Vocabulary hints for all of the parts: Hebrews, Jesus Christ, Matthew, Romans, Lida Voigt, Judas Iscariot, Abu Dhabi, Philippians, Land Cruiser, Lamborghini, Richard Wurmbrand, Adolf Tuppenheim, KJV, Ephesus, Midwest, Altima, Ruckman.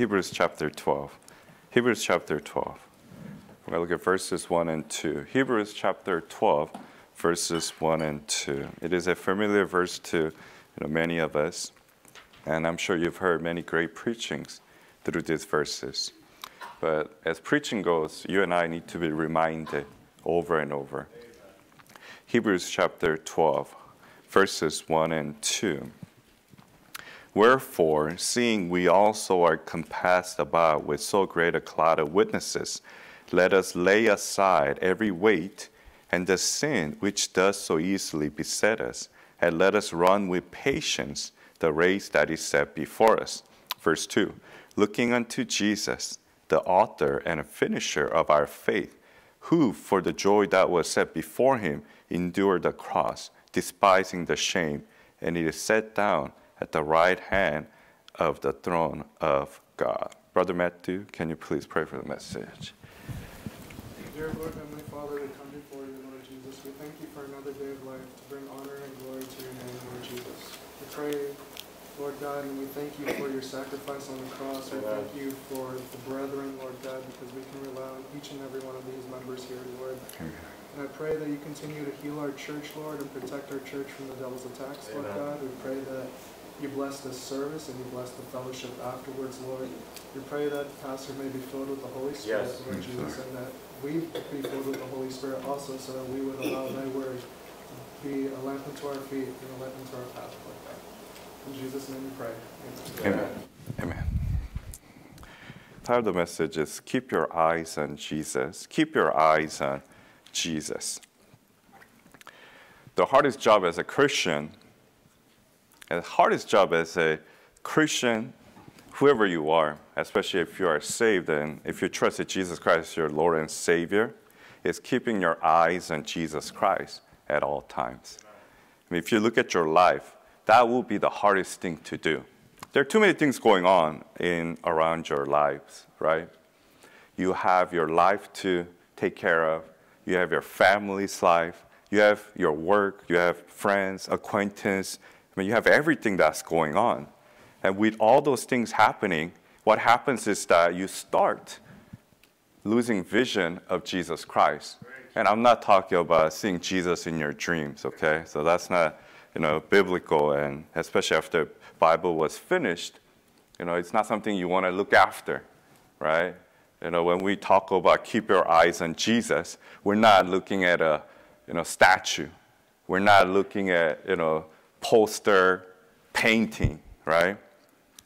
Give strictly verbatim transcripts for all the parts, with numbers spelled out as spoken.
Hebrews chapter twelve. Hebrews chapter twelve. We're going to look at verses one and two. Hebrews chapter twelve, verses one and two. It is a familiar verse to you know, many of us, and I'm sure you've heard many great preachings through these verses. But as preaching goes, you and I need to be reminded over and over. Amen. Hebrews chapter twelve, verses one and two. Wherefore, seeing we also are compassed about with so great a cloud of witnesses, let us lay aside every weight and the sin which does so easily beset us, and let us run with patience the race that is set before us. Verse two, looking unto Jesus, the author and finisher of our faith, who for the joy that was set before him endured the cross, despising the shame, and it is set down at the right hand of the throne of God. Brother Matthew, can you please pray for the message? Dear Lord, Heavenly Father, we come before you, Lord Jesus. We thank you for another day of life to bring honor and glory to your name, Lord Jesus. We pray, Lord God, and we thank you for your sacrifice on the cross. We thank you for the brethren, Lord God, because we can rely on each and every one of these members here, Lord. Amen. And I pray that you continue to heal our church, Lord, and protect our church from the devil's attacks, Lord Amen. God. We pray that you bless this service and you bless the fellowship afterwards, Lord. We pray that Pastor may be filled with the Holy Spirit, yes. Lord Jesus, and that we be filled with the Holy Spirit also, so that we would allow thy word to be a lamp unto our feet and a lamp unto our path, Lord God. In Jesus' name we pray. Amen. Amen. Amen. The title of the message is Keep Your Eyes on Jesus. Keep your eyes on Jesus. The hardest job as a Christian And the hardest job as a Christian, whoever you are, especially if you are saved and if you trust that Jesus Christ is your Lord and Savior, is keeping your eyes on Jesus Christ at all times. I mean, if you look at your life, that will be the hardest thing to do. There are too many things going on in around your lives, right? You have your life to take care of. You have your family's life. You have your work. You have friends, acquaintance. I mean, you have everything that's going on. And with all those things happening, what happens is that you start losing vision of Jesus Christ. And I'm not talking about seeing Jesus in your dreams, okay? So that's not, you know, biblical, and especially after the Bible was finished, you know, it's not something you want to look after, right? You know, when we talk about keep your eyes on Jesus, we're not looking at a, you know, statue. We're not looking at, you know, poster, painting, right?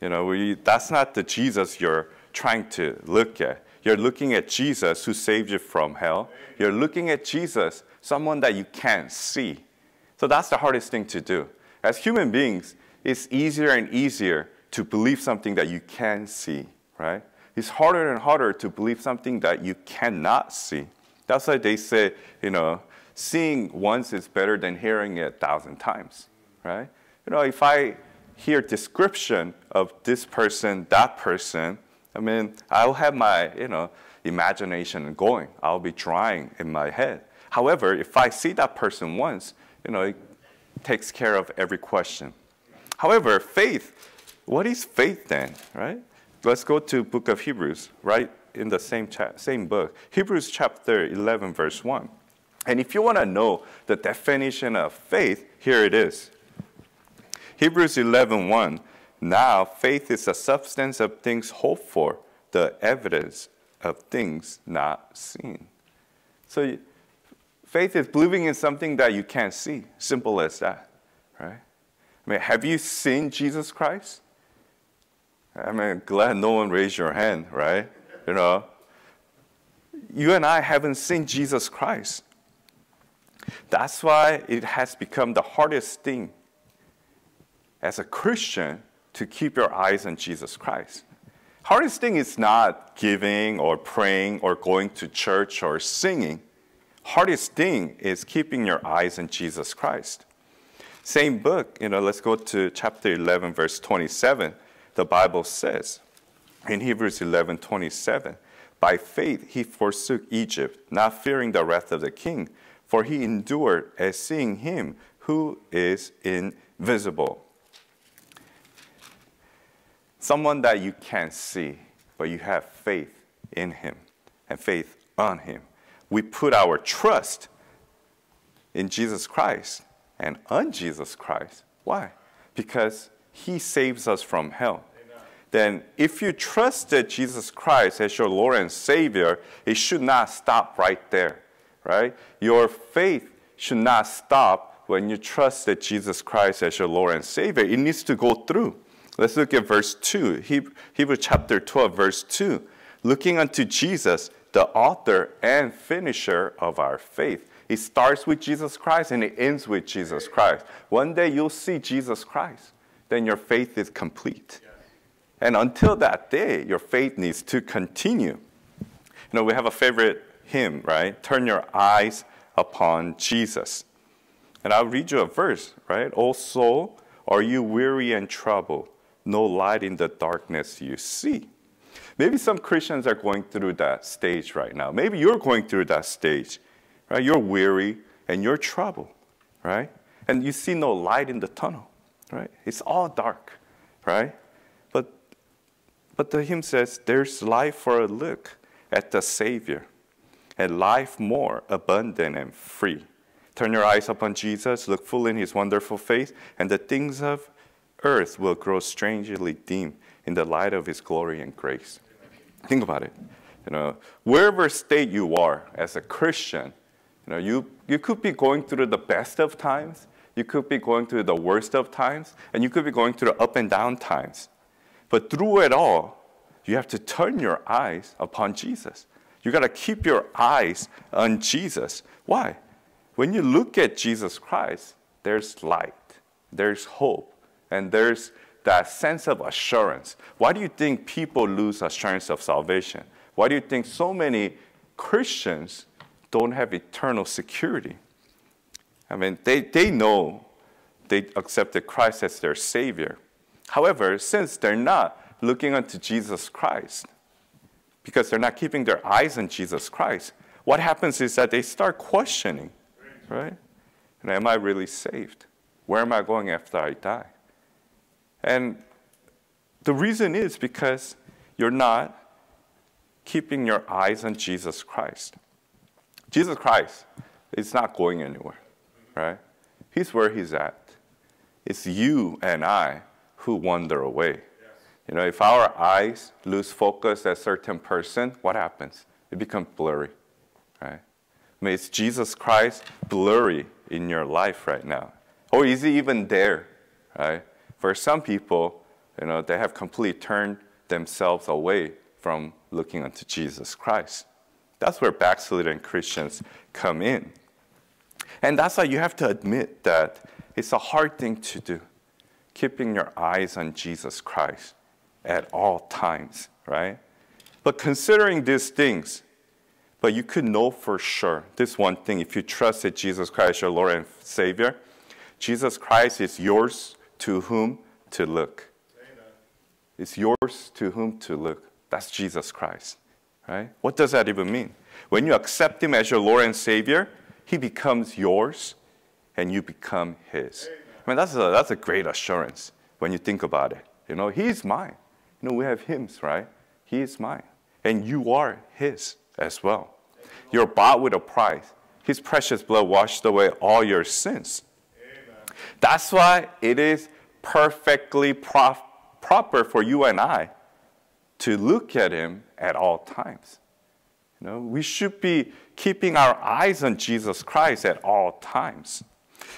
You know, we, that's not the Jesus you're trying to look at. You're looking at Jesus who saved you from hell. You're looking at Jesus, someone that you can't see. So that's the hardest thing to do. As human beings, it's easier and easier to believe something that you can see, right? It's harder and harder to believe something that you cannot see. That's why they say, you know, seeing once is better than hearing it a thousand times. Right? You know, if I hear description of this person, that person, I mean, I'll have my, you know, imagination going. I'll be drawing in my head. However, if I see that person once, you know, it takes care of every question. However, faith, what is faith then, right? Let's go to book of Hebrews, right in the same, cha same book. Hebrews chapter eleven, verse one. And if you want to know the definition of faith, here it is. Hebrews eleven one, now faith is the substance of things hoped for, the evidence of things not seen. So faith is believing in something that you can't see. Simple as that, right? I mean, have you seen Jesus Christ? I mean, glad no one raised your hand, right? You know, you and I haven't seen Jesus Christ. That's why it has become the hardest thing as a Christian to keep your eyes on Jesus Christ. Hardest thing is not giving or praying or going to church or singing. Hardest thing is keeping your eyes on Jesus Christ. Same book, you know, let's go to chapter eleven, verse twenty-seven. The Bible says in Hebrews eleven twenty-seven, by faith he forsook Egypt, not fearing the wrath of the king, for he endured as seeing him who is invisible. Someone that you can't see, but you have faith in him and faith on him. We put our trust in Jesus Christ and on Jesus Christ. Why? Because he saves us from hell. Amen. Then if you trusted Jesus Christ as your Lord and Savior, it should not stop right there, right? Your faith should not stop when you trusted Jesus Christ as your Lord and Savior. It needs to go through. Let's look at verse two, Hebrews chapter twelve, verse two. Looking unto Jesus, the author and finisher of our faith. It starts with Jesus Christ and it ends with Jesus Christ. One day you'll see Jesus Christ. Then your faith is complete. And until that day, your faith needs to continue. You know, we have a favorite hymn, right? Turn your eyes upon Jesus. And I'll read you a verse, right? O soul, are you weary and troubled? No light in the darkness you see. Maybe some Christians are going through that stage right now. Maybe you're going through that stage, right? You're weary and you're troubled, right? And you see no light in the tunnel, right? It's all dark, right? But, but the hymn says, there's life for a look at the Savior, and life more abundant and free. Turn your eyes upon Jesus, look full in his wonderful face, and the things of earth will grow strangely dim in the light of his glory and grace. Think about it. You know, wherever state you are as a Christian, you know, you, you could be going through the best of times, you could be going through the worst of times, and you could be going through the up and down times. But through it all, you have to turn your eyes upon Jesus. You got to keep your eyes on Jesus. Why? When you look at Jesus Christ, there's light, there's hope, and there's that sense of assurance. Why do you think people lose assurance of salvation? Why do you think so many Christians don't have eternal security? I mean, they, they know they accepted Christ as their Savior. However, since they're not looking unto Jesus Christ, because they're not keeping their eyes on Jesus Christ, what happens is that they start questioning, right? And am I really saved? Where am I going after I die? And the reason is because you're not keeping your eyes on Jesus Christ. Jesus Christ is not going anywhere, right? He's where he's at. It's you and I who wander away. Yes. You know, if our eyes lose focus at a certain person, what happens? It becomes blurry, right? I mean, is Jesus Christ blurry in your life right now? Or is he even there, right? For some people, you know, they have completely turned themselves away from looking unto Jesus Christ. That's where backslidden Christians come in. And that's why you have to admit that it's a hard thing to do, keeping your eyes on Jesus Christ at all times, right? But considering these things, but you could know for sure this one thing, if you trusted Jesus Christ, your Lord and Savior, Jesus Christ is yours to whom to look. Amen. It's yours to whom to look. That's Jesus Christ, right? What does that even mean? When you accept him as your Lord and Savior, he becomes yours and you become his. Amen. I mean, that's a, that's a great assurance when you think about it. You know, he is mine. You know, we have hymns, right? He is mine. And you are his as well. Amen. You're bought with a price. His precious blood washed away all your sins. Amen. That's why it is perfectly prof- proper for you and I to look at him at all times. You know, we should be keeping our eyes on Jesus Christ at all times.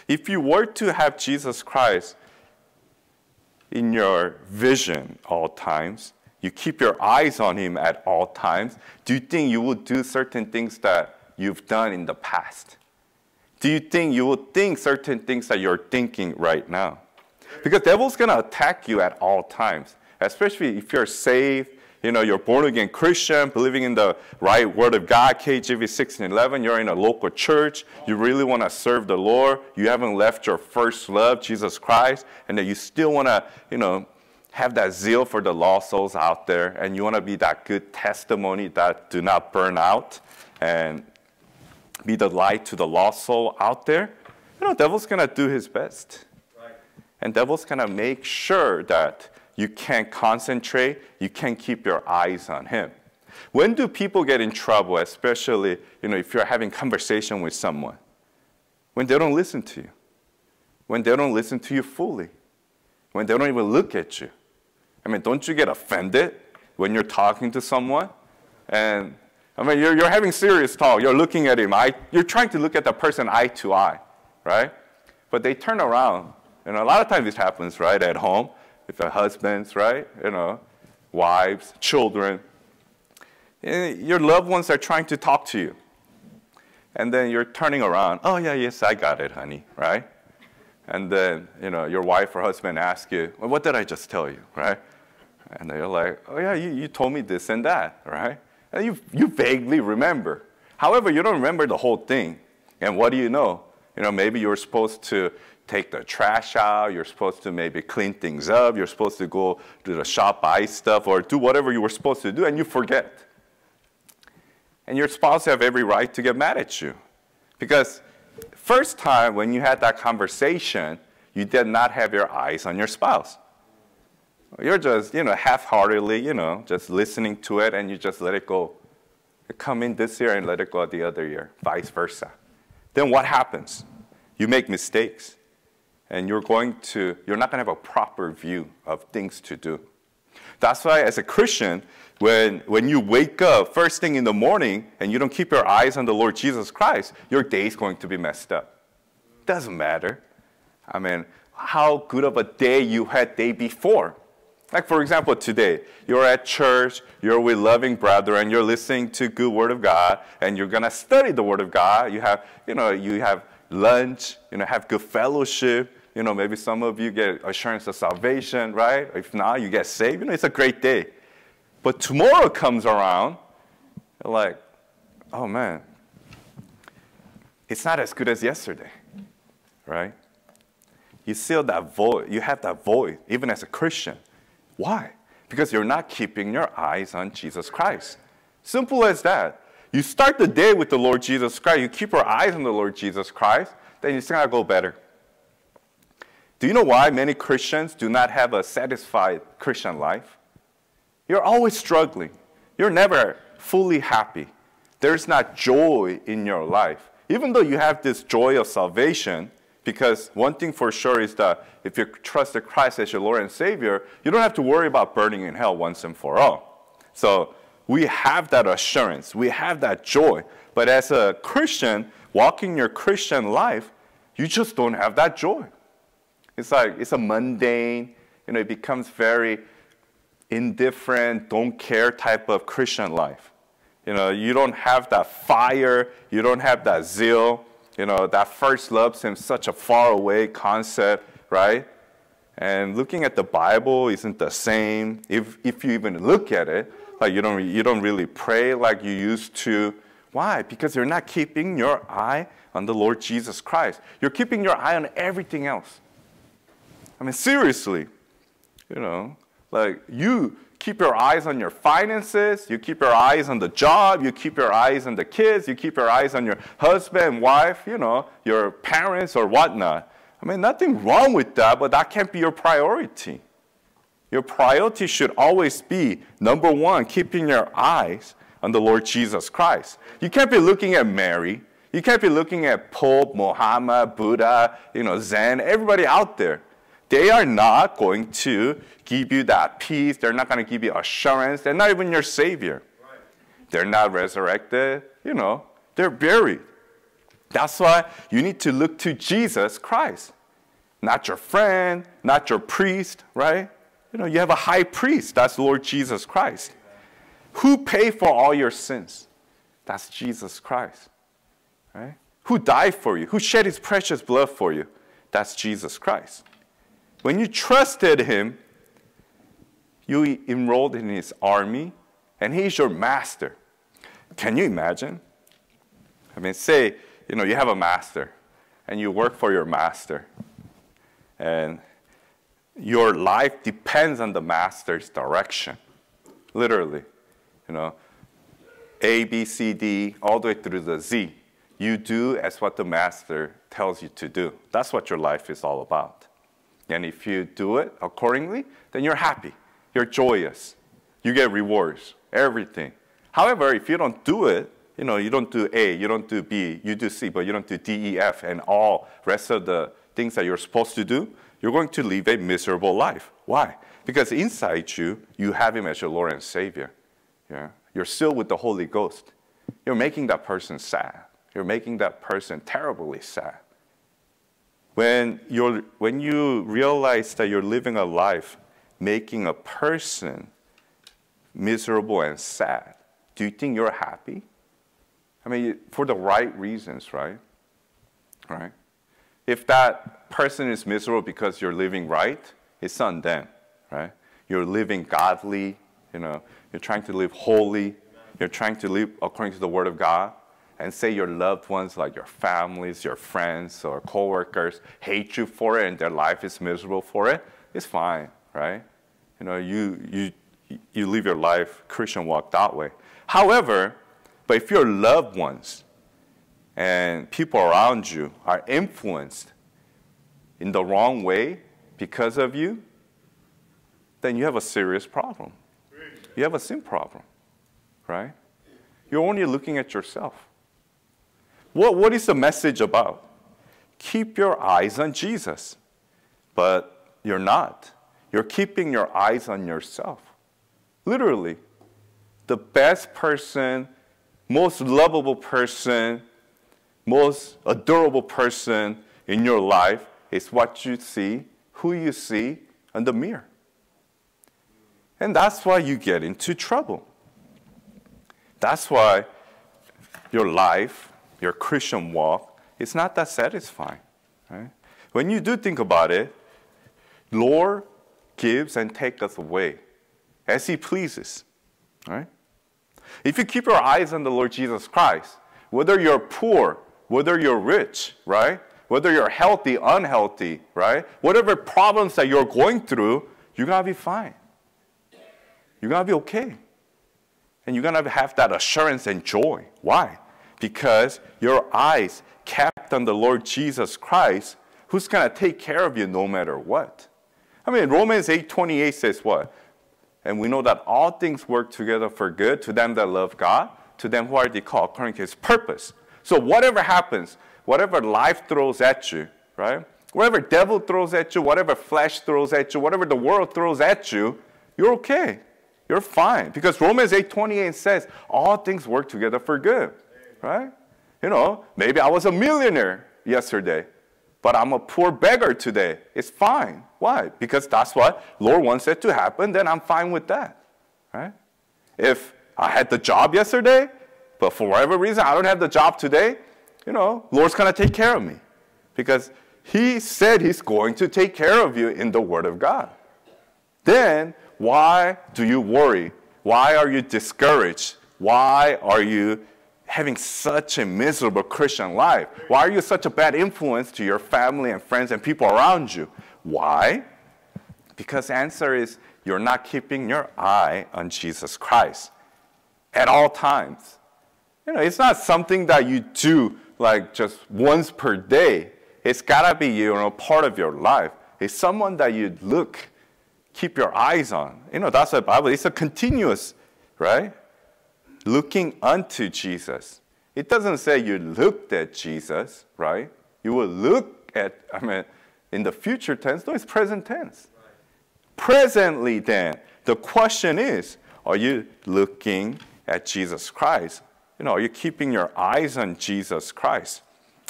If you were to have Jesus Christ in your vision all times, you keep your eyes on him at all times, do you think you will do certain things that you've done in the past? Do you think you will think certain things that you're thinking right now? Because the devil's going to attack you at all times, especially if you're saved, you know, you're born-again Christian, believing in the right word of God, K J V six and eleven, you're in a local church, you really want to serve the Lord, you haven't left your first love, Jesus Christ, and that you still want to, you know, have that zeal for the lost souls out there, and you want to be that good testimony that do not burn out, and be the light to the lost soul out there, you know, devil's going to do his best. And devil's going to make sure that you can't concentrate, you can't keep your eyes on him. When do people get in trouble, especially you know, if you're having conversation with someone? When they don't listen to you, when they don't listen to you fully, when they don't even look at you. I mean, don't you get offended when you're talking to someone? And I mean, you're, you're having serious talk, you're looking at him, eye, you're trying to look at the person eye to eye, right? But they turn around, and a lot of times this happens, right, at home, with the husbands, right, you know, wives, children. And your loved ones are trying to talk to you, and then you're turning around, oh yeah, yes, I got it, honey, right? And then, you know, your wife or husband asks you, well, what did I just tell you, right? And they're like, oh yeah, you, you told me this and that, right? And you, you vaguely remember. However, you don't remember the whole thing. And what do you know? You know, maybe you're supposed to take the trash out, you're supposed to maybe clean things up, you're supposed to go to the shop, buy stuff, or do whatever you were supposed to do, and you forget. And your spouse have every right to get mad at you. Because first time when you had that conversation, you did not have your eyes on your spouse. You're just, you know, half-heartedly, you know, just listening to it, and you just let it go. You come in this year and let it go the other year, vice versa. Then what happens? You make mistakes, and you're going to, you're not going to have a proper view of things to do. That's why as a Christian, when, when you wake up first thing in the morning and you don't keep your eyes on the Lord Jesus Christ, your day's going to be messed up. Doesn't matter. I mean, how good of a day you had day before. Like, for example, today, you're at church, you're with loving brethren, you're listening to good Word of God, and you're going to study the Word of God. You have, you know, you have lunch, you know, have good fellowship. You know, maybe some of you get assurance of salvation, right? If not, you get saved. You know, it's a great day. But tomorrow comes around, you're like, oh, man, it's not as good as yesterday, right? You seal that void. You have that void, even as a Christian. Why? Because you're not keeping your eyes on Jesus Christ. Simple as that. You start the day with the Lord Jesus Christ. You keep your eyes on the Lord Jesus Christ. Then it's going to go better. Do you know why many Christians do not have a satisfied Christian life? You're always struggling. You're never fully happy. There's not joy in your life. Even though you have this joy of salvation, because one thing for sure is that if you trust Christ as your Lord and Savior, you don't have to worry about burning in hell once and for all. So we have that assurance. We have that joy. But as a Christian, walking your Christian life, you just don't have that joy. It's like it's a mundane, you know, it becomes very indifferent, don't care type of Christian life. You know, you don't have that fire. You don't have that zeal. You know, that first love seems such a faraway concept, right? And looking at the Bible isn't the same. If, if you even look at it, like you don't, you don't really pray like you used to. Why? Because you're not keeping your eye on the Lord Jesus Christ. You're keeping your eye on everything else. I mean, seriously, you know, like you keep your eyes on your finances, you keep your eyes on the job, you keep your eyes on the kids, you keep your eyes on your husband, wife, you know, your parents or whatnot. I mean, nothing wrong with that, but that can't be your priority. Your priority should always be, number one, keeping your eyes on the Lord Jesus Christ. You can't be looking at Mary. You can't be looking at Pope, Muhammad, Buddha, you know, Zen, everybody out there. They are not going to give you that peace. They're not going to give you assurance. They're not even your Savior. Right. They're not resurrected. You know, they're buried. That's why you need to look to Jesus Christ, not your friend, not your priest, right? You know, you have a high priest. That's Lord Jesus Christ. Who paid for all your sins? That's Jesus Christ, right? Who died for you? Who shed his precious blood for you? That's Jesus Christ. When you trusted him, you enrolled in his army, and he's your master. Can you imagine? I mean, say, you know, you have a master, and you work for your master, and your life depends on the master's direction, literally. You know, A, B, C, D, all the way through the Z. You do as what the master tells you to do. That's what your life is all about. And if you do it accordingly, then you're happy, you're joyous, you get rewards, everything. However, if you don't do it, you know, you don't do A, you don't do B, you do C, but you don't do D, E, F, and all rest of the things that you're supposed to do, you're going to live a miserable life. Why? Because inside you, you have Him as your Lord and Savior. Yeah? You're sealed with the Holy Ghost. You're making that person sad. You're making that person terribly sad. When, you're, when you realize that you're living a life making a person miserable and sad, do you think you're happy? I mean, for the right reasons, right? Right? If that person is miserable because you're living right, it's on them, right? You're living godly, you know, you're trying to live holy, you're trying to live according to the Word of God. And say your loved ones, like your families, your friends, or coworkers, hate you for it, and their life is miserable for it. It's fine, right? You know, you you you live your life Christian walk that way. However, but if your loved ones and people around you are influenced in the wrong way because of you, then you have a serious problem. You have a sin problem, right? You're only looking at yourself. What, what is the message about? Keep your eyes on Jesus. But you're not. You're keeping your eyes on yourself. Literally, the best person, most lovable person, most adorable person in your life is what you see, who you see in the mirror. And that's why you get into trouble. That's why your life, your Christian walk, it's not that satisfying. Right? When you do think about it, Lord gives and takes us away as He pleases. Right? If you keep your eyes on the Lord Jesus Christ, whether you're poor, whether you're rich, right? Whether you're healthy, unhealthy, right? Whatever problems that you're going through, you're going to be fine. You're going to be okay. And you're going to have that assurance and joy. Why? Because your eyes kept on the Lord Jesus Christ, who's going to take care of you no matter what. I mean, Romans eight twenty-eight says what? And we know that all things work together for good to them that love God, to them who are the called according to His purpose. So whatever happens, whatever life throws at you, right? Whatever devil throws at you, whatever flesh throws at you, whatever the world throws at you, you're okay. You're fine. Because Romans eight twenty-eight says all things work together for good. Right? You know, maybe I was a millionaire yesterday, but I'm a poor beggar today. It's fine. Why? Because that's what Lord wants it to happen, then I'm fine with that. Right? If I had the job yesterday, but for whatever reason I don't have the job today, you know, Lord's going to take care of me. Because He said He's going to take care of you in the Word of God. Then why do you worry? Why are you discouraged? Why are you having such a miserable Christian life? Why are you such a bad influence to your family and friends and people around you? Why? Because the answer is you're not keeping your eye on Jesus Christ at all times. You know, it's not something that you do like just once per day. It's got to be, you know, part of your life. It's someone that you look, keep your eyes on. You know, that's the Bible. It's a continuous, right? Looking unto Jesus. It doesn't say you looked at Jesus, right? You will look at, I mean, in the future tense. No, it's present tense. Right. Presently then, the question is, are you looking at Jesus Christ? You know, are you keeping your eyes on Jesus Christ?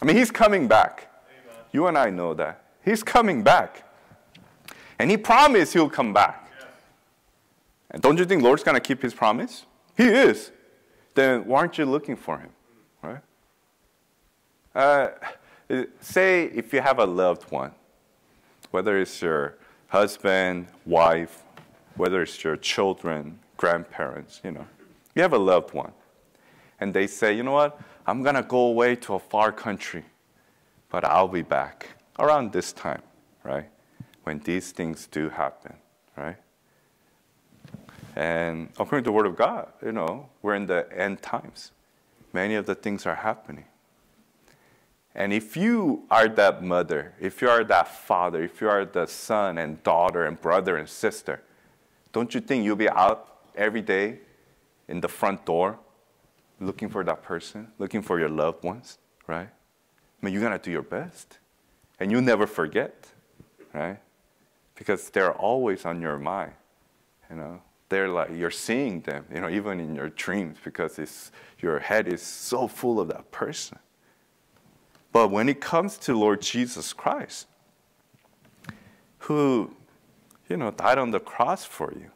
I mean, He's coming back. Amen. You and I know that. He's coming back. And He promised He'll come back. Yeah. And don't you think Lord's going to keep His promise? He is. Then why aren't you looking for Him, right? Uh, say if you have a loved one, whether it's your husband, wife, whether it's your children, grandparents, you know, you have a loved one. And they say, you know what, I'm going to go away to a far country, but I'll be back around this time, right? When these things do happen, right? And according to the Word of God, you know, we're in the end times. Many of the things are happening. And if you are that mother, if you are that father, if you are the son and daughter and brother and sister, don't you think you'll be out every day in the front door looking for that person, looking for your loved ones, right? I mean, you're going to do your best, and you'll never forget, right? Because they're always on your mind, you know? They're like, you're seeing them, you know, even in your dreams, because it's, your head is so full of that person. But when it comes to Lord Jesus Christ, who, you know, died on the cross for you,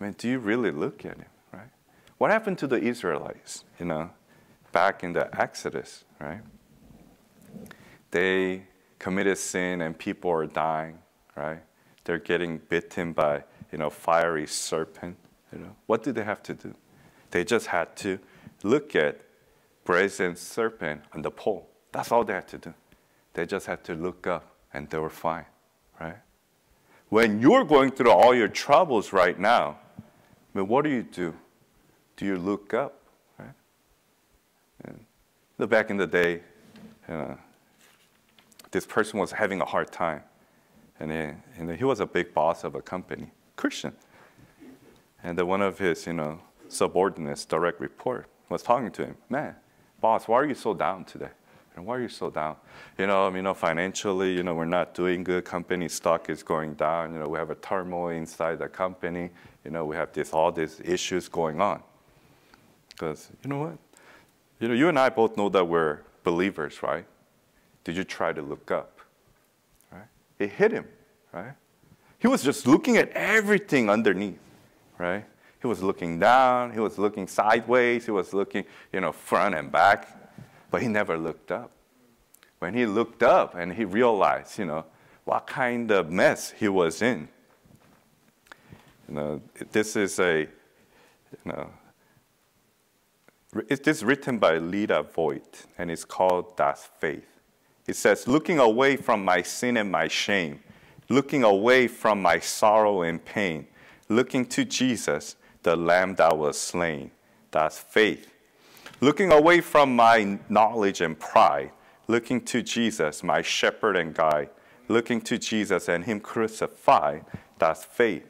I mean, do you really look at him, right? What happened to the Israelites, you know, back in the Exodus, right? They committed sin and people are dying, right? They're getting bitten by, you know, fiery serpent, you know. What did they have to do? They just had to look at brazen serpent on the pole. That's all they had to do. They just had to look up and they were fine, right? When you're going through all your troubles right now, I mean, what do you do? Do you look up, right? And back in the day, you know, this person was having a hard time. And he, and he was a big boss of a company, Christian. And then one of his, you know, subordinates, direct report, was talking to him. Man, boss, why are you so down today? And why are you so down? You know, you know, financially, you know, we're not doing good. Company stock is going down. You know, we have a turmoil inside the company. You know, we have this, all these issues going on. Because, you know what? You know, you and I both know that we're believers, right? Did you try to look up? Right? It hit him, right? He was just looking at everything underneath, right? He was looking down. He was looking sideways. He was looking, you know, front and back. But he never looked up. When he looked up and he realized, you know, what kind of mess he was in. You know, this is a, you know, it is written by Lida Voigt, and it's called Das Faith. It says, looking away from my sin and my shame, looking away from my sorrow and pain, looking to Jesus, the Lamb that was slain. Das Faith. Looking away from my knowledge and pride, looking to Jesus, my shepherd and guide, looking to Jesus and him crucified, that's faith.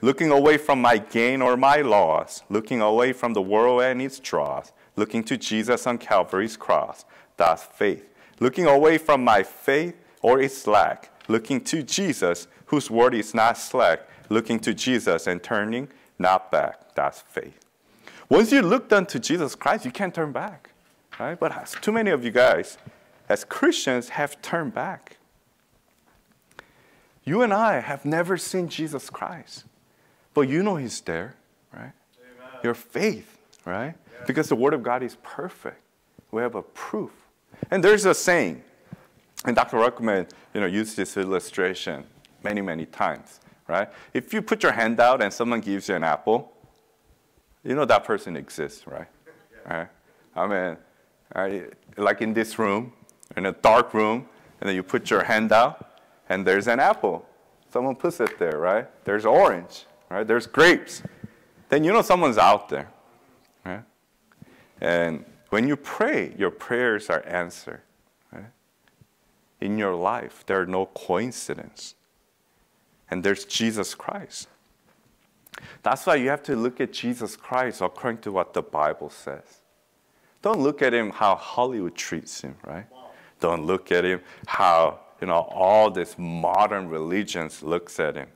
Looking away from my gain or my loss, looking away from the world and its dross, looking to Jesus on Calvary's cross, that's faith. Looking away from my faith or its lack, looking to Jesus, whose word is not slack, looking to Jesus and turning not back, that's faith. Once you look unto Jesus Christ, you can't turn back, right? But too many of you guys, as Christians, have turned back. You and I have never seen Jesus Christ, but you know he's there, right? Amen. Your faith, right? Yes. Because the Word of God is perfect. We have a proof. And there's a saying, and Doctor Ruckman, you know, used this illustration many, many times, right? If you put your hand out and someone gives you an apple, you know that person exists, right? Right? I mean, I, like in this room, in a dark room, and then you put your hand out, and there's an apple. Someone puts it there, right? There's orange, right? There's grapes. Then you know someone's out there, right? And when you pray, your prayers are answered, right? In your life, there are no coincidences. And there's Jesus Christ. That's why you have to look at Jesus Christ according to what the Bible says. Don't look at him how Hollywood treats him, right? Don't look at him how, you know, all this modern religions looks at him,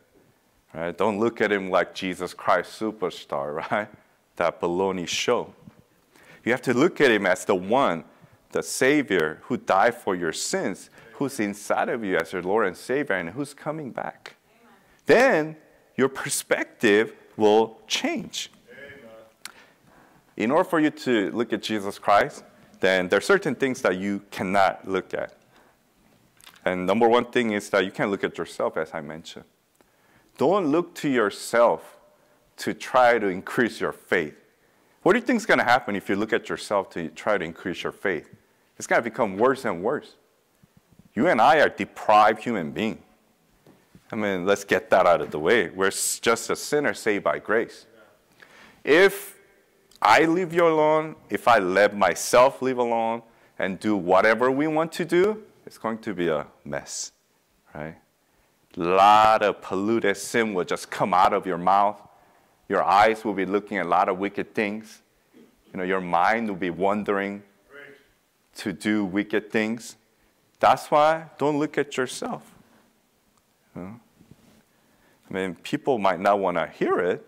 right? Don't look at him like Jesus Christ Superstar, right? That baloney show. You have to look at him as the one, the Savior, who died for your sins, who's inside of you as your Lord and Savior, and who's coming back. Then your perspective will change. Amen. In order for you to look at Jesus Christ, then there are certain things that you cannot look at. And number one thing is that you can't look at yourself, as I mentioned. Don't look to yourself to try to increase your faith. What do you think is going to happen if you look at yourself to try to increase your faith? It's going to become worse and worse. You and I are deprived human beings. I mean, let's get that out of the way. We're just a sinner saved by grace. If I leave you alone, if I let myself live alone, and do whatever we want to do, it's going to be a mess, right? A lot of polluted sin will just come out of your mouth. Your eyes will be looking at a lot of wicked things. You know, your mind will be wandering to do wicked things. That's why don't look at yourself. You know? I mean, people might not want to hear it,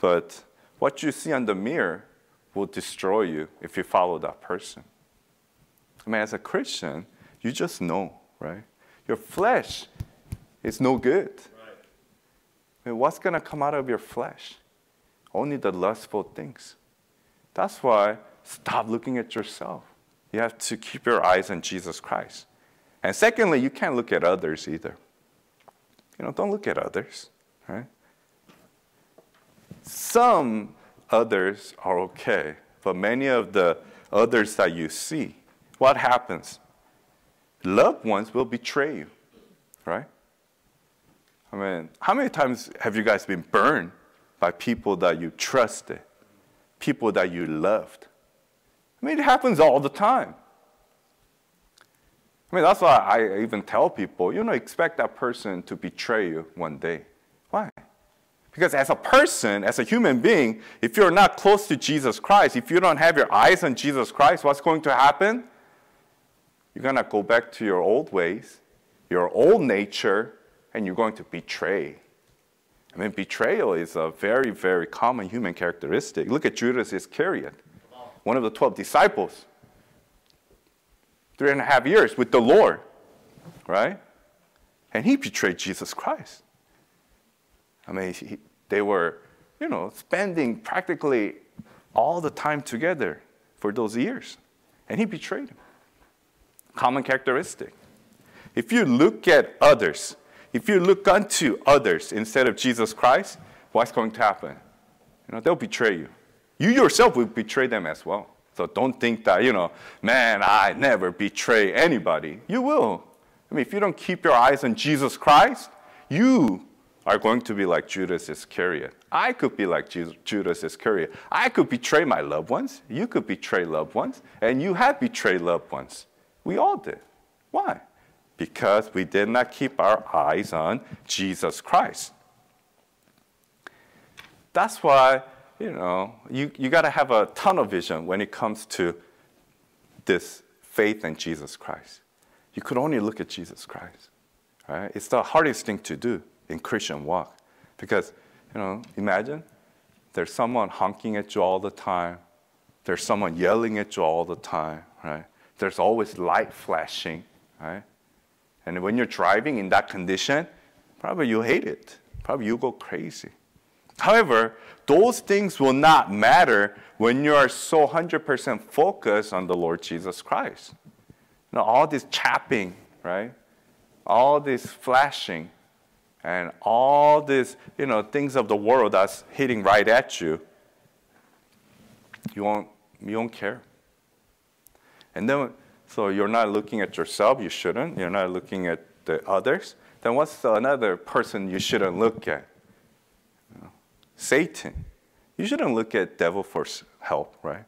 but what you see on the mirror will destroy you if you follow that person. I mean, as a Christian, you just know, right? Your flesh is no good. Right. I mean, what's going to come out of your flesh? Only the lustful things. That's why stop looking at yourself. You have to keep your eyes on Jesus Christ. And secondly, you can't look at others either. You know, don't look at others, right? Some others are okay, but many of the others that you see, what happens? Loved ones will betray you, right? I mean, how many times have you guys been burned by people that you trusted, people that you loved? I mean, it happens all the time. I mean, that's why I even tell people, you know, expect that person to betray you one day. Why? Because as a person, as a human being, if you're not close to Jesus Christ, if you don't have your eyes on Jesus Christ, what's going to happen? You're going to go back to your old ways, your old nature, and you're going to betray. I mean, betrayal is a very, very common human characteristic. Look at Judas Iscariot, one of the twelve disciples. Three and a half years with the Lord, right? And he betrayed Jesus Christ. I mean, he, they were, you know, spending practically all the time together for those years. And he betrayed him. Common characteristic. If you look at others, if you look unto others instead of Jesus Christ, what's going to happen? You know, they'll betray you. You yourself will betray them as well. So don't think that, you know, man, I never betray anybody. You will. I mean, if you don't keep your eyes on Jesus Christ, you are going to be like Judas Iscariot. I could be like Jesus, Judas Iscariot. I could betray my loved ones. You could betray loved ones. And you have betrayed loved ones. We all did. Why? Because we did not keep our eyes on Jesus Christ. That's why, you know, you, you got to have a tunnel vision when it comes to this faith in Jesus Christ. You could only look at Jesus Christ. Right? It's the hardest thing to do in Christian walk. Because, you know, imagine there's someone honking at you all the time. There's someone yelling at you all the time, right? There's always light flashing, right? And when you're driving in that condition, probably you hate it. Probably you go crazy. However, those things will not matter when you are so one hundred percent focused on the Lord Jesus Christ. You know, all this chapping, right? All this flashing and all these, you know, things of the world that's hitting right at you, you won't, you won't care. And then, so you're not looking at yourself, you shouldn't. You're not looking at the others. Then what's another person you shouldn't look at? You know, Satan. You shouldn't look at devil for help, right?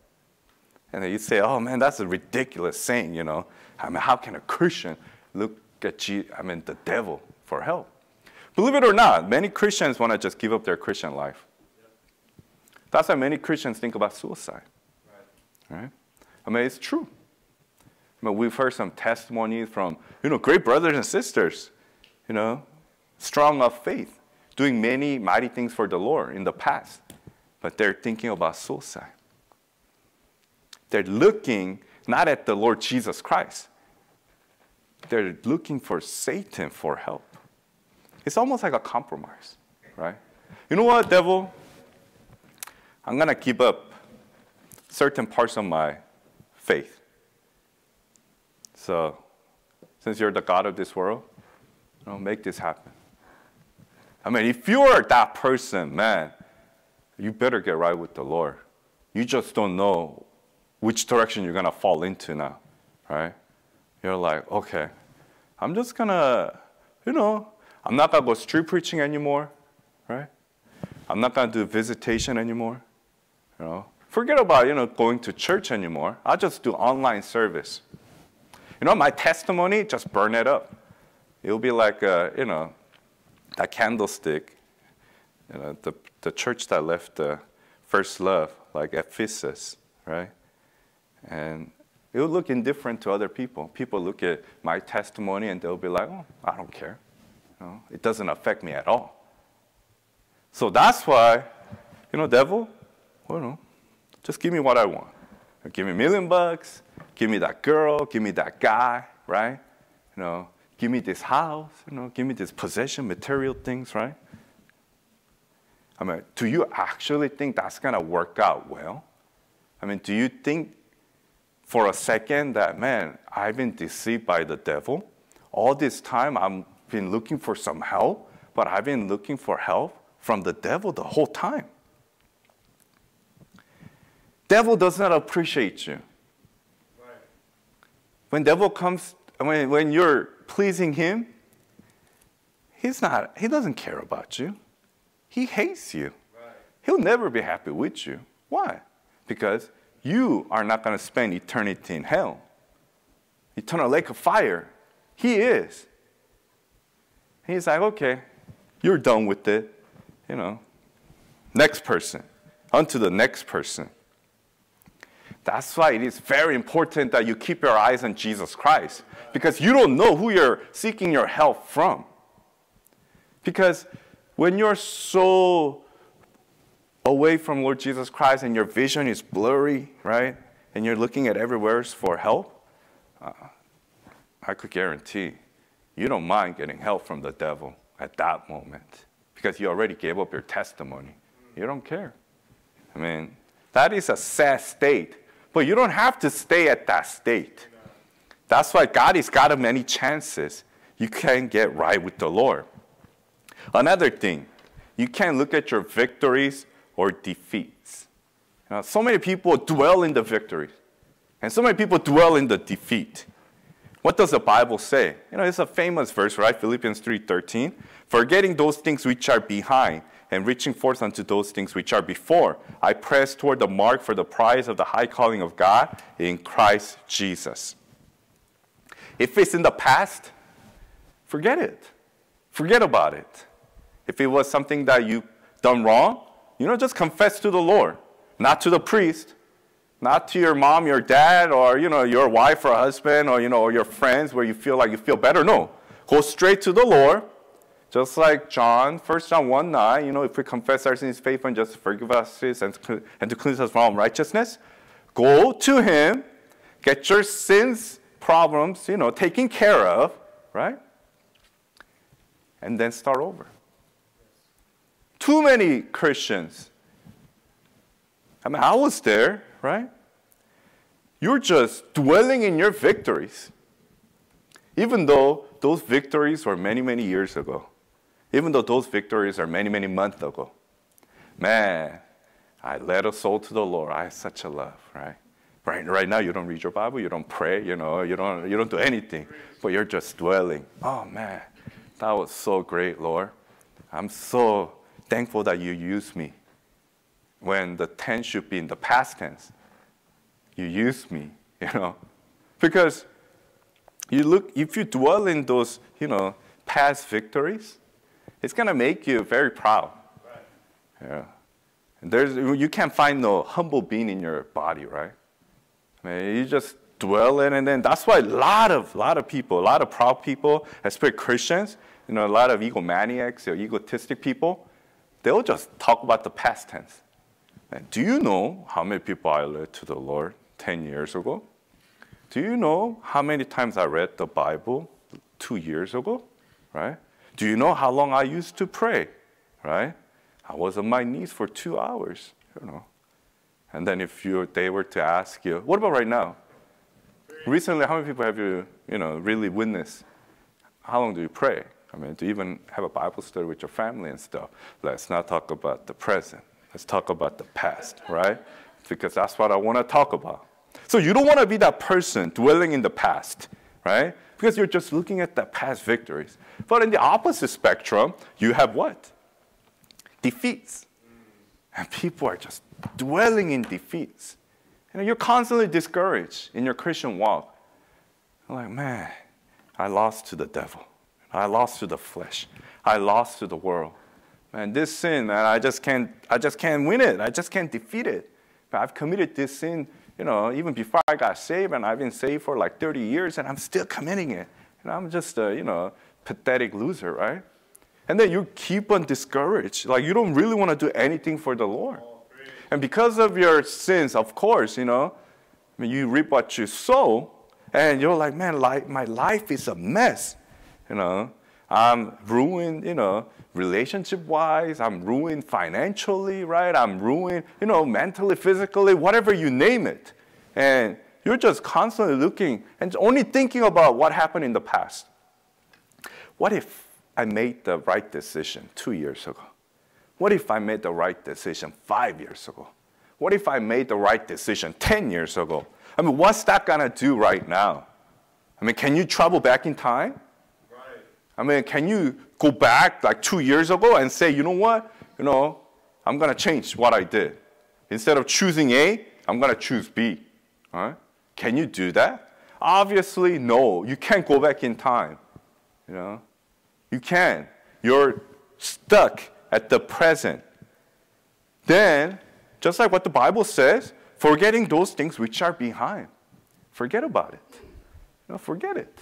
And then you say, oh, man, that's a ridiculous saying, you know. I mean, how can a Christian look at G- I mean, the devil for help? Believe it or not, many Christians want to just give up their Christian life. That's why many Christians think about suicide. Right? Right? I mean, it's true. But we've heard some testimonies from, you know, great brothers and sisters, you know, strong of faith, doing many mighty things for the Lord in the past. But they're thinking about suicide. They're looking not at the Lord Jesus Christ. They're looking for Satan for help. It's almost like a compromise, right? You know what, devil? I'm going to give up certain parts of my faith. So, since you're the God of this world, you know, make this happen. I mean, if you're that person, man, you better get right with the Lord. You just don't know which direction you're going to fall into now, right? You're like, okay, I'm just going to, you know, I'm not going to go street preaching anymore, right? I'm not going to do visitation anymore, you know. Forget about, you know, going to church anymore. I'll just do online service. You know, my testimony, just burn it up. It'll be like, uh, you know, that candlestick, you know, the, the church that left the first love, like Ephesus, right? And it will look indifferent to other people. People look at my testimony and they'll be like, oh, I don't care. You know, it doesn't affect me at all. So that's why, you know, devil, well, no, just give me what I want. Give me a million bucks. Give me that girl. Give me that guy, right? You know, give me this house. You know, give me this possession, material things, right? I mean, do you actually think that's going to work out well? I mean, do you think for a second that, man, I've been deceived by the devil? All this time I've been looking for some help, but I've been looking for help from the devil the whole time. Devil does not appreciate you. Right. When devil comes, when, when you're pleasing him, he's not, he doesn't care about you. He hates you. Right. He'll never be happy with you. Why? Because you are not going to spend eternity in hell. Eternal lake of fire. He is. He's like, okay, you're done with it. You know, next person. On to the next person. That's why it is very important that you keep your eyes on Jesus Christ, because you don't know who you're seeking your help from. Because when you're so away from Lord Jesus Christ and your vision is blurry, right, and you're looking at everywhere for help, uh, I could guarantee you don't mind getting help from the devil at that moment, because you already gave up your testimony. You don't care. I mean, that is a sad state. But you don't have to stay at that state. That's why God has got many chances. You can get right with the Lord. Another thing, you can't look at your victories or defeats. Now, so many people dwell in the victories, and so many people dwell in the defeat. What does the Bible say? You know, it's a famous verse, right? Philippians three thirteen. Forgetting those things which are behind, and reaching forth unto those things which are before, I press toward the mark for the prize of the high calling of God in Christ Jesus. If it's in the past, forget it. Forget about it. If it was something that you've done wrong, you know, just confess to the Lord, not to the priest, not to your mom, your dad, or, you know, your wife or husband, or, you know, or your friends where you feel like you feel better. No, go straight to the Lord. Just like John, First John one nine, you know, if we confess our sins, faithful and just forgive us sins and, and to cleanse us from all righteousness, go to him, get your sins, problems, you know, taken care of, right? And then start over. Too many Christians. I mean, I was there, right? You're just dwelling in your victories, even though those victories were many, many years ago. Even though those victories are many, many months ago. Man, I led a soul to the Lord. I have such a love, right? Right, right now, you don't read your Bible. You don't pray. You know, you don't, you don't do anything. But you're just dwelling. Oh, man, that was so great, Lord. I'm so thankful that you used me. When the tense should be in the past tense. You used me, you know. Because you look, if you dwell in those, you know, past victories, it's going to make you very proud. Right. Yeah. And there's, you can't find no humble being in your body, right? I mean, you just dwell in, and then that's why a lot of, lot of people, a lot of proud people, especially Christians, you know, a lot of egomaniacs or egotistic people, they'll just talk about the past tense. And do you know how many people I led to the Lord ten years ago? Do you know how many times I read the Bible two years ago, right? Do you know how long I used to pray, right? I was on my knees for two hours, you know. And then if you, they were to ask you, what about right now? Recently, how many people have you, you know, really witnessed? How long do you pray? I mean, do you even have a Bible study with your family and stuff? Let's not talk about the present. Let's talk about the past, right? Because that's what I want to talk about. So you don't want to be that person dwelling in the past, right? Because you're just looking at the past victories. But in the opposite spectrum, you have what? Defeats. And people are just dwelling in defeats. And you're constantly discouraged in your Christian walk. You're like, man, I lost to the devil. I lost to the flesh. I lost to the world. Man, this sin, man, I just can't, I just can't win it. I just can't defeat it. But I've committed this sin, you know, even before I got saved, and I've been saved for like thirty years, and I'm still committing it. And I'm just a, you know, pathetic loser, right? And then you keep on discouraged. Like, you don't really want to do anything for the Lord. And because of your sins, of course, you know, I mean, you reap what you sow, and you're like, man, like, my life is a mess, you know. I'm ruined, you know, relationship-wise. I'm ruined financially, right? I'm ruined, you know, mentally, physically, whatever you name it. And you're just constantly looking and only thinking about what happened in the past. What if I made the right decision two years ago? What if I made the right decision five years ago? What if I made the right decision ten years ago? I mean, what's that gonna do right now? I mean, can you travel back in time? Right. I mean, can you go back like two years ago and say, you know what? You know, I'm gonna change what I did. Instead of choosing A, I'm gonna choose B. All right? Can you do that? Obviously, no. You can't go back in time. You know, you can. You're stuck at the present. Then, just like what the Bible says, forgetting those things which are behind. Forget about it. You know, forget it.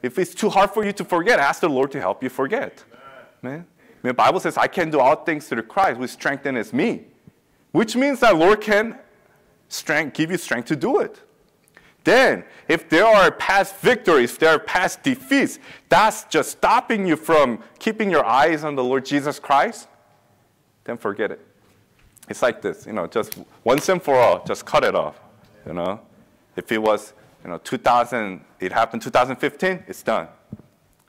If it's too hard for you to forget, ask the Lord to help you forget. Man, I mean, the Bible says, I can do all things through Christ, which strengthens me. Which means that Lord can strength, give you strength to do it. Then, if there are past victories, if there are past defeats, that's just stopping you from keeping your eyes on the Lord Jesus Christ, then forget it. It's like this, you know, just once and for all, just cut it off, you know. If it was, you know, two thousand, it happened two thousand fifteen, it's done.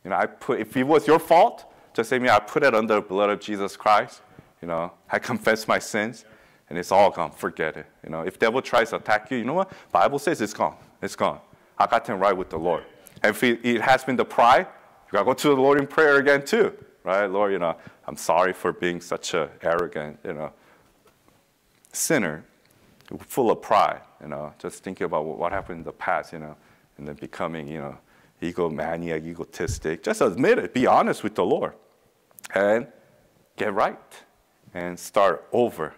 You know, I put, if it was your fault, just say, me, I put it under the blood of Jesus Christ, you know, I confess my sins. And it's all gone. Forget it. You know, if devil tries to attack you, you know what? Bible says it's gone. It's gone. I got them right with the Lord. And if it, it has been the pride, you got to go to the Lord in prayer again too. Right? Lord, you know, I'm sorry for being such an arrogant, you know, sinner full of pride, you know, just thinking about what happened in the past, you know, and then becoming, you know, egomaniac, egotistic. Just admit it. Be honest with the Lord. And get right. And start over.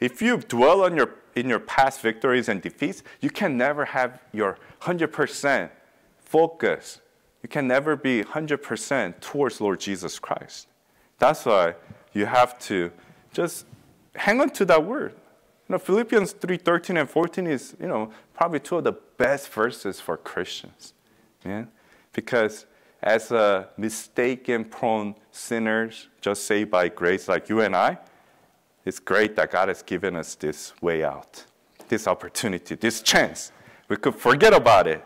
If you dwell on your, in your past victories and defeats, you can never have your one hundred percent focus. You can never be one hundred percent towards Lord Jesus Christ. That's why you have to just hang on to that word. You know, Philippians three thirteen and fourteen is, you know, probably two of the best verses for Christians. Yeah? Because as a mistaken-prone sinners, just saved by grace like you and I, it's great that God has given us this way out, this opportunity, this chance. We could forget about it,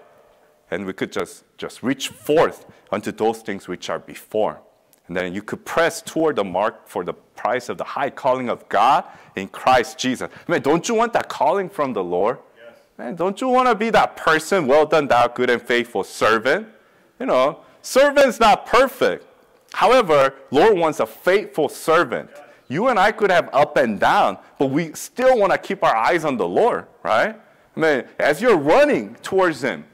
and we could just, just reach forth unto those things which are before. And then you could press toward the mark for the price of the high calling of God in Christ Jesus. Man, don't you want that calling from the Lord? Yes. Man, don't you want to be that person, well done, thou good and faithful servant? You know, servant's not perfect. However, Lord wants a faithful servant. Yes. You and I could have up and down, but we still want to keep our eyes on the Lord, right? I mean, as you're running towards Him,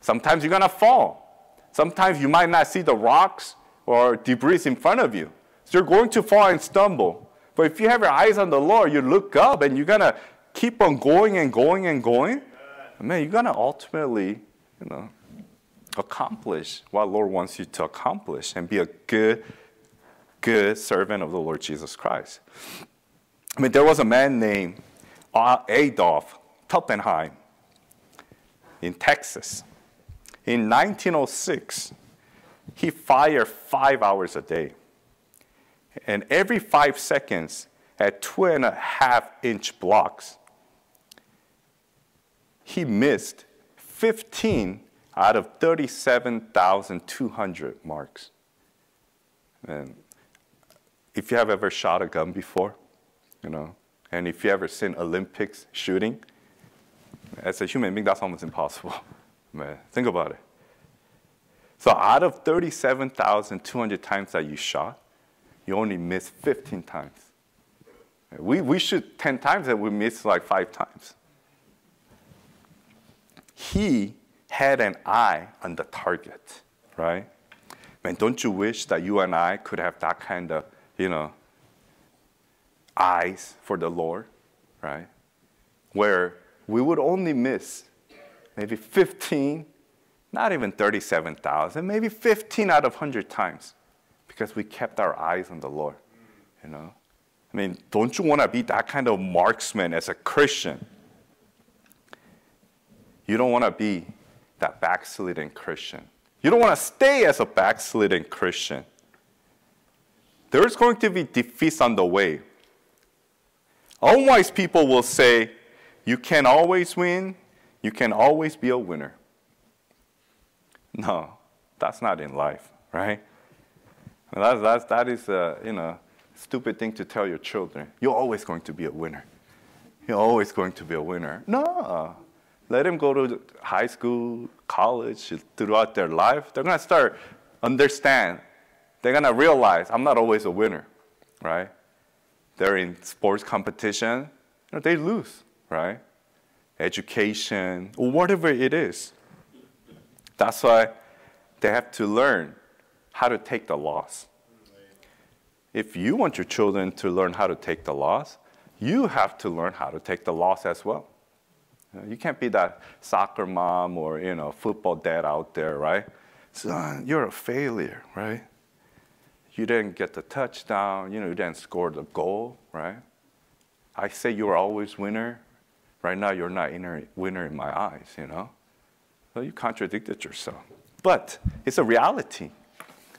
sometimes you're going to fall. Sometimes you might not see the rocks or debris in front of you. So you're going to fall and stumble. But if you have your eyes on the Lord, you look up and you're going to keep on going and going and going. Man, you're going to ultimately, you know, accomplish what the Lord wants you to accomplish and be a good good servant of the Lord Jesus Christ. I mean, there was a man named Adolf Tuppenheim in Texas. In nineteen oh six, he fired five hours a day. And every five seconds at two and a half inch blocks, he missed fifteen out of thirty-seven thousand two hundred marks. And if you have ever shot a gun before, you know, and if you ever seen Olympics shooting, as a human being, that's almost impossible. Man, think about it. So out of thirty-seven thousand two hundred times that you shot, you only missed fifteen times. We, we shoot ten times and we miss like five times. He had an eye on the target, right? Man, don't you wish that you and I could have that kind of, you know, eyes for the Lord, right? Where we would only miss maybe fifteen, not even thirty-seven thousand, maybe fifteen out of one hundred times because we kept our eyes on the Lord, you know? I mean, don't you want to be that kind of marksman as a Christian? You don't want to be that backslidden Christian. You don't want to stay as a backslidden Christian. There's going to be defeats on the way. Unwise people will say, you can always win, you can always be a winner. No, that's not in life, right? That's, that's, that is a, you know, stupid thing to tell your children. You're always going to be a winner. You're always going to be a winner. No. Let them go to high school, college, throughout their life. They're going to start understand. They're going to realize, I'm not always a winner, right? They're in sports competition. You know, they lose, right? Education, or whatever it is. That's why they have to learn how to take the loss. If you want your children to learn how to take the loss, you have to learn how to take the loss as well. You can't be that soccer mom or, you know, football dad out there, right? Son, you're a failure, right? You didn't get the touchdown, you know, you didn't score the goal, right? I say you were always winner. Right now you're not a winner in my eyes, you know? So you contradicted yourself. But it's a reality.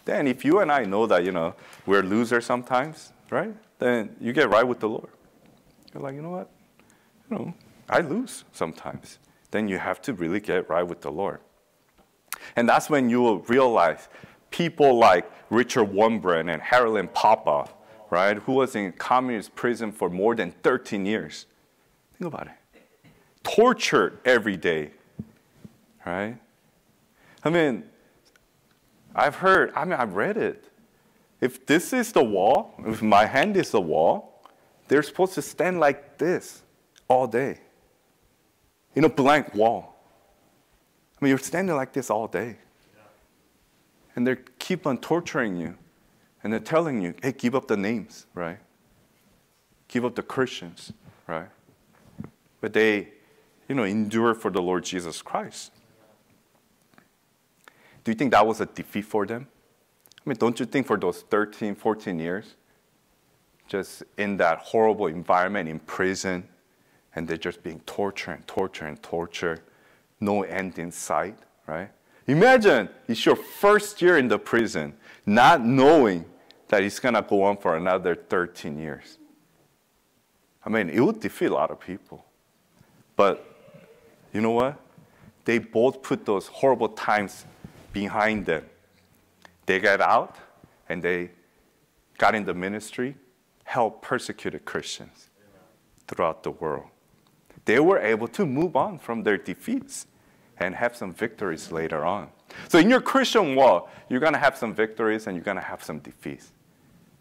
Then if you and I know that, you know, we're losers sometimes, right? Then you get right with the Lord. You're like, you know what? You know, I lose sometimes. Then you have to really get right with the Lord. And that's when you will realize people like Richard Wurmbrand and Adolf Tuppenheim, right, who was in communist prison for more than thirteen years. Think about it. Tortured every day, right? I mean, I've heard, I mean, I've read it. If this is the wall, if my hand is the wall, they're supposed to stand like this all day. In a blank wall. I mean, you're standing like this all day. And they keep on torturing you. And they're telling you, hey, give up the names, right? Give up the Christians, right? But they, you know, endure for the Lord Jesus Christ. Do you think that was a defeat for them? I mean, don't you think for those thirteen, fourteen years, just in that horrible environment in prison, and they're just being tortured and tortured and tortured, no end in sight, right? Imagine it's your first year in the prison, not knowing that it's going to go on for another thirteen years. I mean, it would defeat a lot of people. But you know what? They both put those horrible times behind them. They got out, and they got into ministry, helped persecuted Christians throughout the world. They were able to move on from their defeats and have some victories later on. So in your Christian walk, you're going to have some victories and you're going to have some defeats.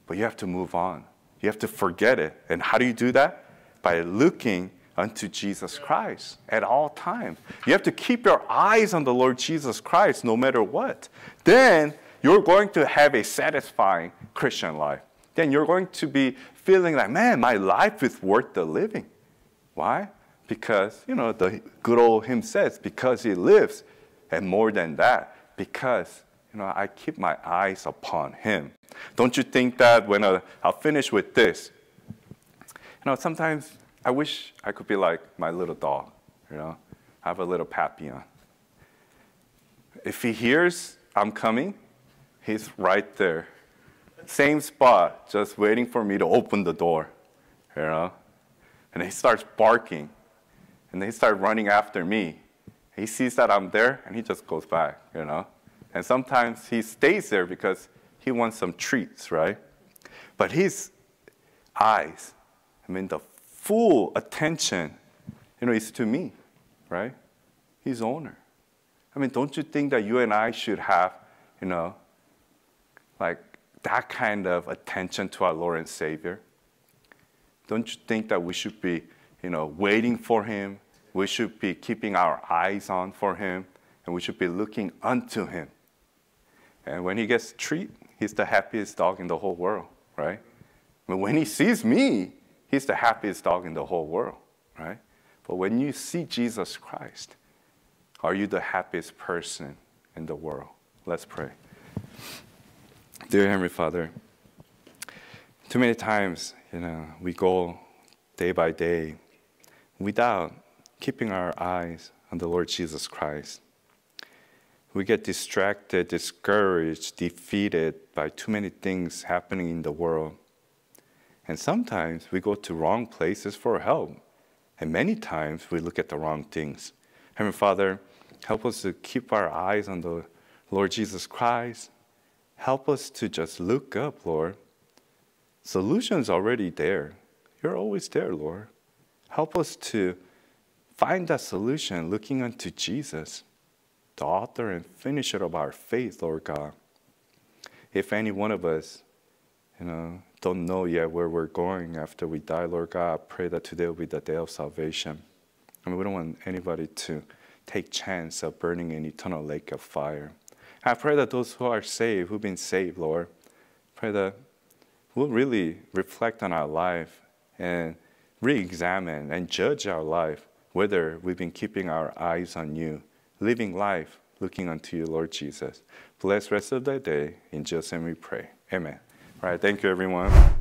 But you have to move on. You have to forget it. And how do you do that? By looking unto Jesus Christ at all times. You have to keep your eyes on the Lord Jesus Christ no matter what. Then you're going to have a satisfying Christian life. Then you're going to be feeling like, man, my life is worth the living. Why? Because, you know, the good old hymn says, because he lives, and more than that, because, you know, I keep my eyes upon him. Don't you think that when I, I'll finish with this, you know, sometimes I wish I could be like my little dog, you know, I have a little papillon. If he hears I'm coming, he's right there. Same spot, just waiting for me to open the door, you know, and he starts barking. And they start running after me. He sees that I'm there, and he just goes back, you know. And sometimes he stays there because he wants some treats, right? But his eyes, I mean, the full attention, you know, is to me, right? He's owner. I mean, don't you think that you and I should have, you know, like that kind of attention to our Lord and Savior? Don't you think that we should be, you know, waiting for him? We should be keeping our eyes on for him, and we should be looking unto him. And when he gets treated, he's the happiest dog in the whole world, right? But when he sees me, he's the happiest dog in the whole world, right? But when you see Jesus Christ, are you the happiest person in the world? Let's pray. Dear Heavenly Father, too many times, you know, we go day by day without keeping our eyes on the Lord Jesus Christ. We get distracted, discouraged, defeated by too many things happening in the world. And sometimes we go to wrong places for help. And many times we look at the wrong things. Heavenly Father, help us to keep our eyes on the Lord Jesus Christ. Help us to just look up, Lord. Solution's already there. You're always there, Lord. Help us to find that solution looking unto Jesus, the author and finisher of our faith, Lord God. If any one of us, you know, don't know yet where we're going after we die, Lord God, I pray that today will be the day of salvation. I mean, we don't want anybody to take chance of burning in eternal lake of fire. I pray that those who are saved, who've been saved, Lord, pray that we'll really reflect on our life and re-examine and judge our life, whether we've been keeping our eyes on you, living life looking unto you, Lord Jesus. Bless the rest of the day. In Jesus' name we pray. Amen. All right, thank you, everyone.